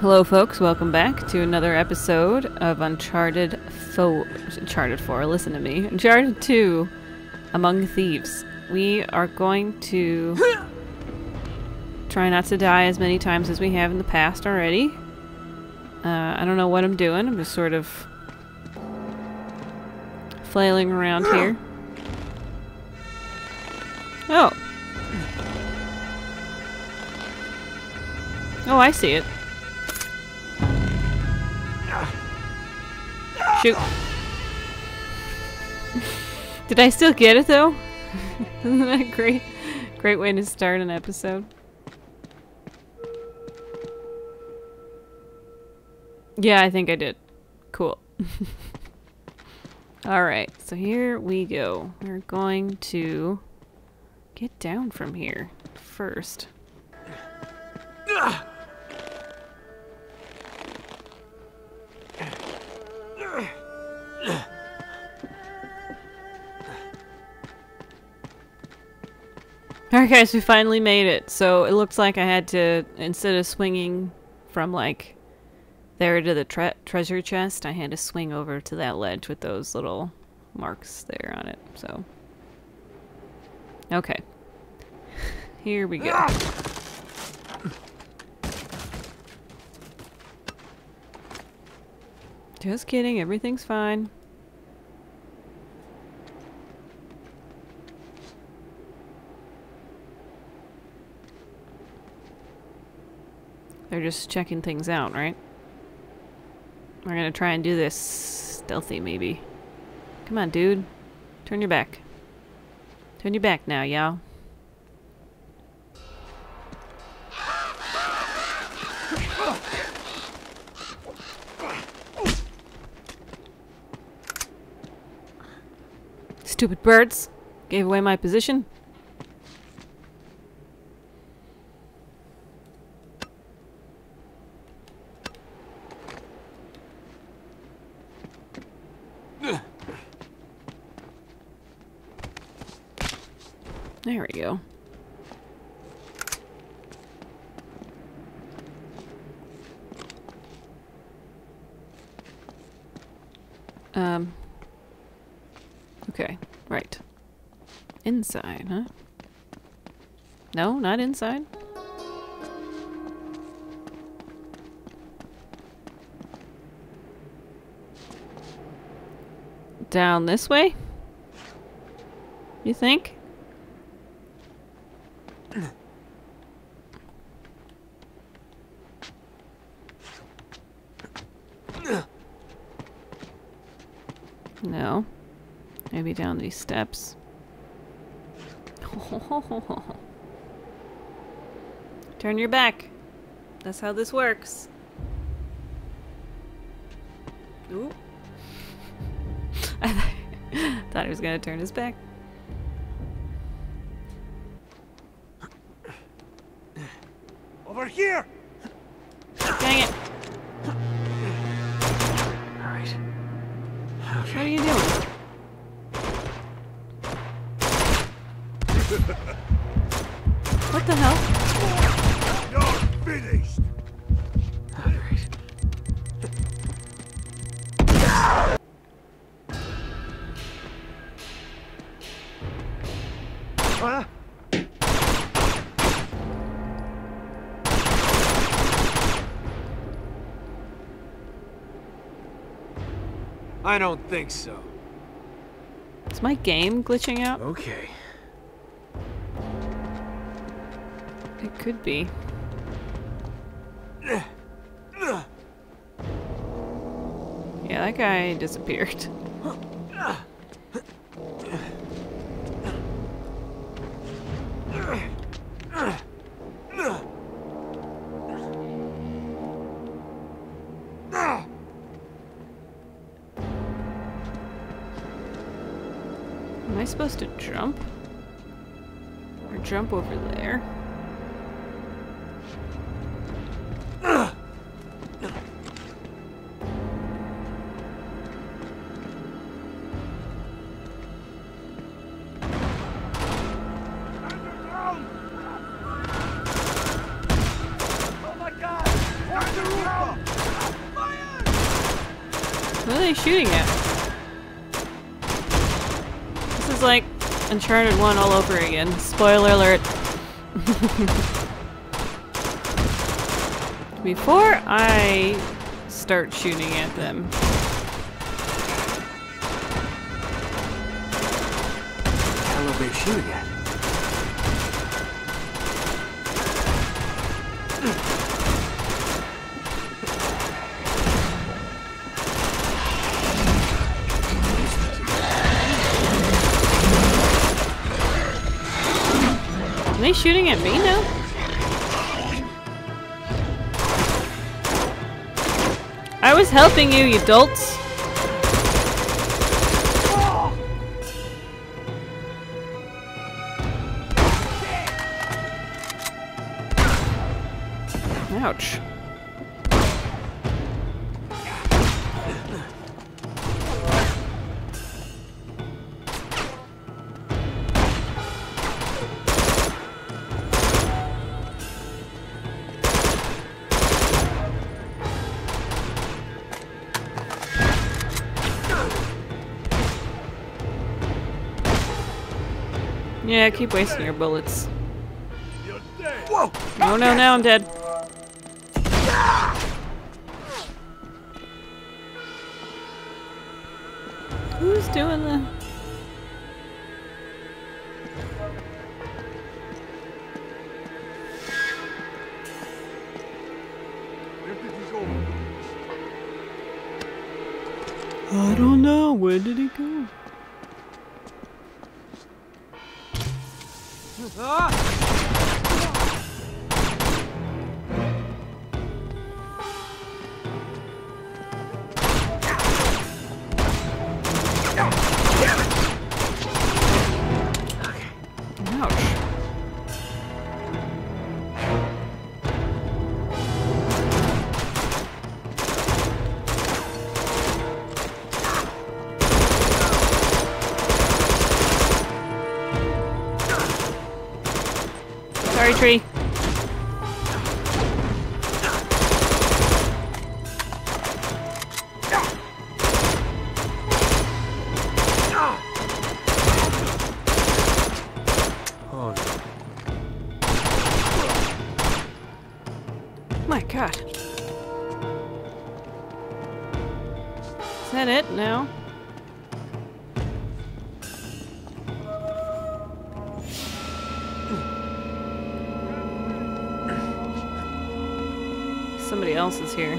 Hello folks, welcome back to another episode of Uncharted 4, listen to me. Uncharted 2 Among Thieves. We are going to try not to die as many times as we have in the past already. I don't know what I'm doing. I'm just sort of flailing around here. Oh. Oh, I see it. Shoot. Did I still get it though? Isn't that a great way to start an episode? Yeah, I think I did. Cool. Alright, so here we go. We're going to get down from here first. Alright guys, we finally made it. So it looks like I had to, instead of swinging from like there to the treasure chest, I had to swing over to that ledge with those little marks there on it. So, okay. Here we go. Just kidding, everything's fine. They're just checking things out, right? We're gonna try and do this stealthy, maybe. Come on, dude. Turn your back. Turn your back now, y'all. Stupid birds! Gave away my position. There we go. Okay, right. Inside, huh? No, not inside. Down this way? You think? No. Maybe down these steps. Turn your back. That's how this works. Ooh. I thought he was gonna turn his back. Over here! Dang it! Alright. Okay. What are you doing? What the hell? You're finished! Alright. Huh? I don't think so. Is my game glitching out? Okay. It could be. Yeah, that guy disappeared. Am I supposed to jump? Or jump over there? Oh my God! What are they shooting at? This is like Uncharted 1 all over again. Spoiler alert. Before I start shooting at them. What are they shooting at? Are they shooting at me now? I was helping you, you dolts! Ouch. Yeah, keep wasting your bullets. Whoa! Oh no, now I'm dead. Who's doing the... I don't know, where did he go? Sorry, tree. Oh. My God. Is that it now? Somebody else is here.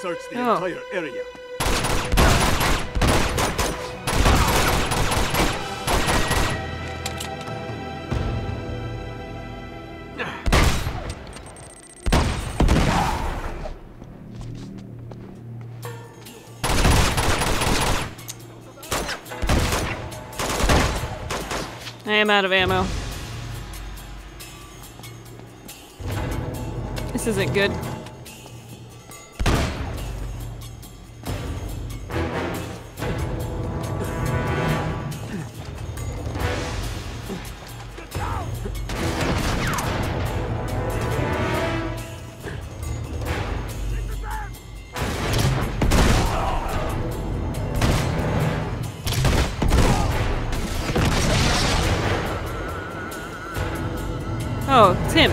Search the entire area. I am out of ammo. This isn't good. Oh, it's him.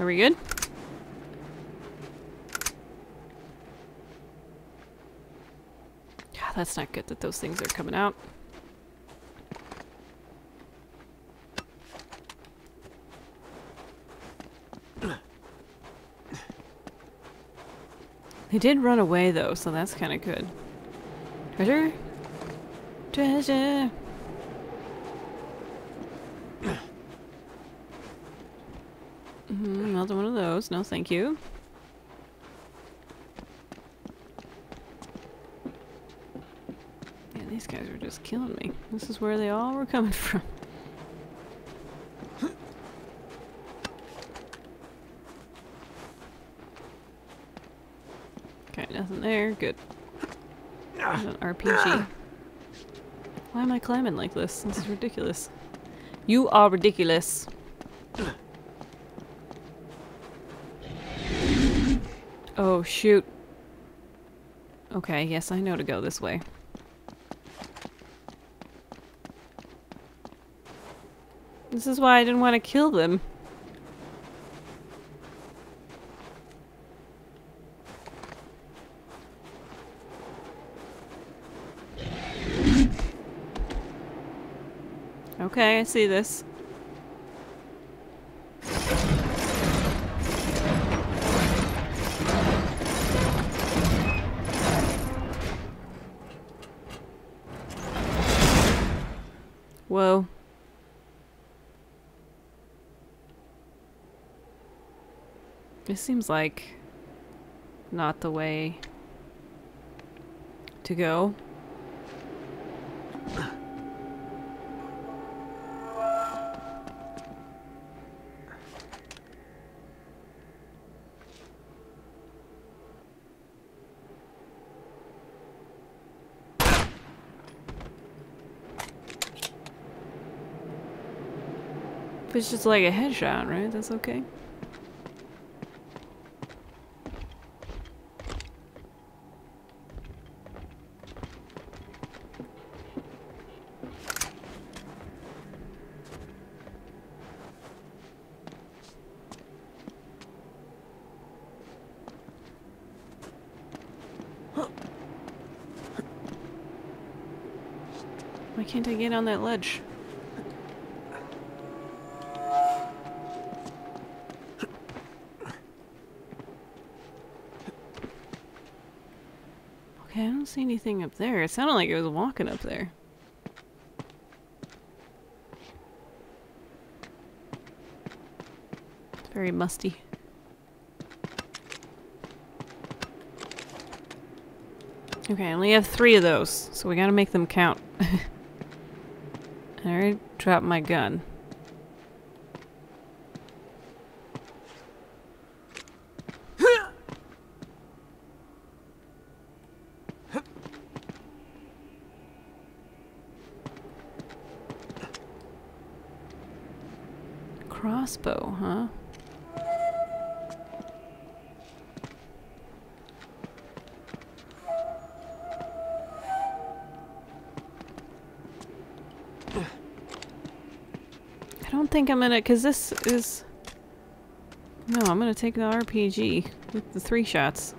Are we good? God, that's not good that those things are coming out. They did run away though, so that's kind of good. Treasure? Treasure! Another one of those. No, thank you. Yeah, these guys were just killing me. This is where they all were coming from. Nothing there. Good. There's an RPG. Why am I climbing like this? This is ridiculous. You are ridiculous. Oh, shoot. Okay, yes, I know to go this way. This is why I didn't want to kill them. Okay, I see this. Whoa. This seems like not the way to go. If it's just like a headshot, right? That's okay. Why can't I get on that ledge? Okay, I don't see anything up there. It sounded like it was walking up there. It's very musty. Okay, I only have 3 of those, so we gotta make them count. I already dropped my gun. Crossbow, huh? I don't think I'm gonna, cause this is... No, I'm gonna take the RPG with the 3 shots.